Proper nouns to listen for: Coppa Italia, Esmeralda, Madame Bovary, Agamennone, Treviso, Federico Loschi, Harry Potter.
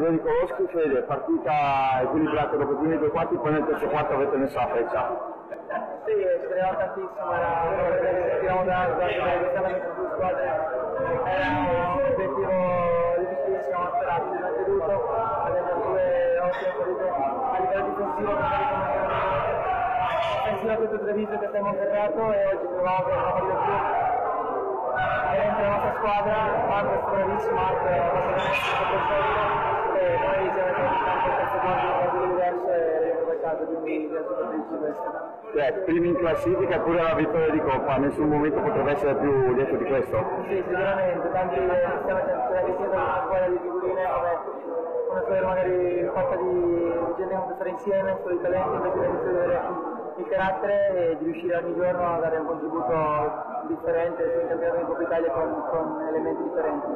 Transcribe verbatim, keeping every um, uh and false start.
Federico Loschi. Fede, partita equilibrata dopo i primi due quarti, poi nel terzo quarto avete messo la freccia. Sì, ci tenevamo tantissimo, era tiravo da questa squadra, era un obiettivo difficile, siamo sperati, abbiamo creduto, abbiamo due ottime partite a livello difensivo, offensiva tutto Treviso che abbiamo ferrato e oggi trovavamo per una partita più. Veramente la nostra squadra, Marco è bravissimo, Marco è una squadra perfetta e noi siamo tanto per secondo un modo diverso e abbiamo beccato di un video soprattutto questa. Cioè, primi in classifica pure la vittoria di Coppa, nessun momento potrebbe essere più lieto di questo? Sì, sicuramente, tanti stiamo sempre una squadra di figurine come squadra magari fatta di gente che può stare insieme, solo di talenti, invece di vedere il carattere e di riuscire ogni giorno a dare un contributo differente sul campionato di Coppa Italia con, con elementi differenti.